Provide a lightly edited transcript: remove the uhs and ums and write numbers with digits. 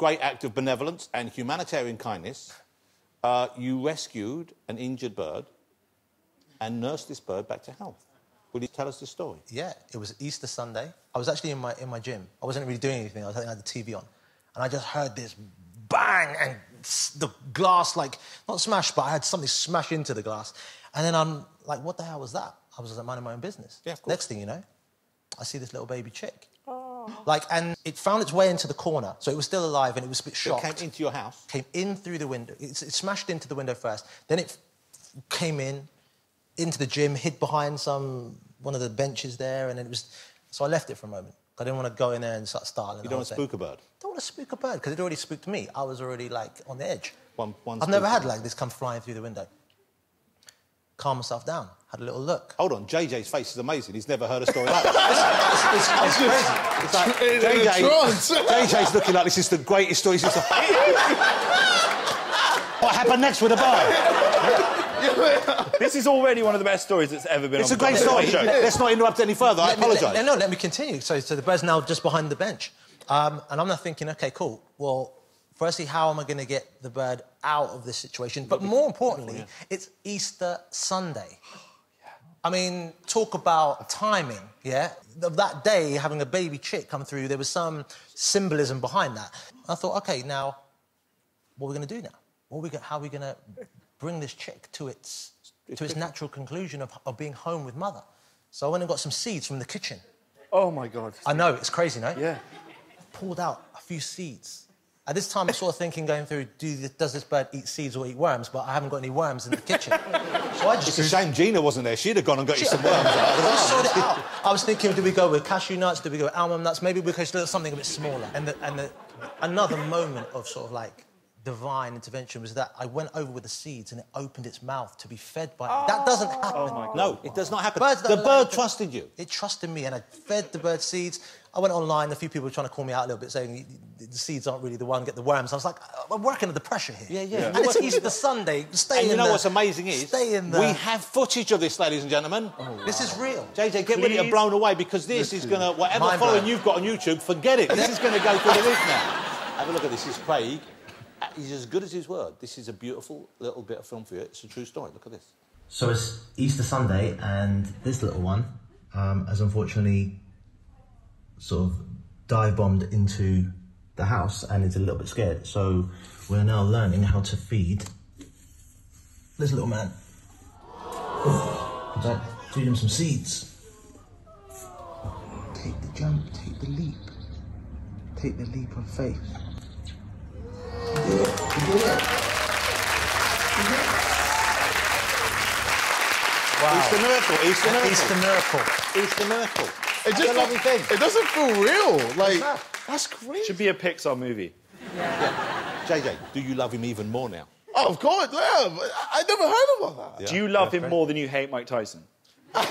great act of benevolence and humanitarian kindness, you rescued an injured bird and nursed this bird back to health. Will you tell us the story? Yeah, it was Easter Sunday. I was actually in my gym. I wasn't really doing anything. I had the TV on. And I just heard this bang and the glass, like, not smashed, but I had something smash into the glass. And then I'm like, what the hell was that? I was just minding my own business. Yeah, of course. Next thing you know, I see this little baby chick. Oh. Like, and it found its way into the corner. So it was still alive and it was a bit shocked. It came into your house? Came in through the window. It smashed into the window first. Then it came in, into the gym, hid behind one of the benches there, and it was... So I left it for a moment. I didn't want to go in there and start startling. You don't want to spook a bird? I don't want to spook a bird, because it already spooked me. I was already, like, on the edge. I've never had, like, this come flying through the window. Calm myself down. Had a little look. Hold on, JJ's face is amazing. He's never heard a story like that. It's like, JJ's looking like this is the greatest story since... What happened next with a bird? This is already one of the best stories that's ever been. It's a great story. Let's not interrupt any further. I apologise. No, let me continue. So the bird's now just behind the bench, and I'm not thinking, okay, cool. Well, firstly, how am I going to get the bird out of this situation? But more importantly, it's Easter Sunday. I mean, talk about timing, yeah? Of that day, having a baby chick come through, there was some symbolism behind that. I thought, okay, now, what are we going to do now? How are we going to bring this chick to its natural conclusion of being home with mother? So I went and got some seeds from the kitchen. Oh, my God. I know, it's crazy, no? Yeah. Pulled out a few seeds. At this time, I was sort of thinking, going through, does this bird eat seeds or eat worms? But I haven't got any worms in the kitchen. So I just... It's a shame Gina wasn't there. She'd have gone and got you some worms. I sorted it out. I was thinking, do we go with cashew nuts? Do we go with almond nuts? Maybe we could do something a bit smaller. And another moment of sort of, like, divine intervention was that I went over with the seeds and it opened its mouth to be fed by it. That doesn't happen. Oh my God. No, it does not happen. The bird trusted you. It trusted me, and I fed the bird seeds. I went online, a few people were trying to call me out a little bit, saying the seeds aren't really the one, get the worms. I was like, I'm working under pressure here. Yeah, yeah. And it's Easter Sunday. Stay in there. And you know what's amazing is, we have footage of this, ladies and gentlemen. Oh, wow. This is real. JJ, get ready to blown away, because this is going to... Whatever following you've got on YouTube, forget it. This is going to go through the roof now. Have a look at this. This is Craig. He's as good as his word. This is a beautiful little bit of film for you. It's a true story. Look at this. So it's Easter Sunday, and this little one has unfortunately sort of dive-bombed into the house and is a little bit scared. So we're now learning how to feed this little man. Feed him some seeds. Take the jump, take the leap of faith. Wow. Easter miracle, Easter miracle. Easter miracle. Easter miracle. That's a lovely thing. It doesn't feel real. Like, that's crazy. Should be a Pixar movie. Yeah. JJ, do you love him even more now? Oh, of course, yeah. I never heard about that. Yeah. Do you love him more than you hate Mike Tyson? God,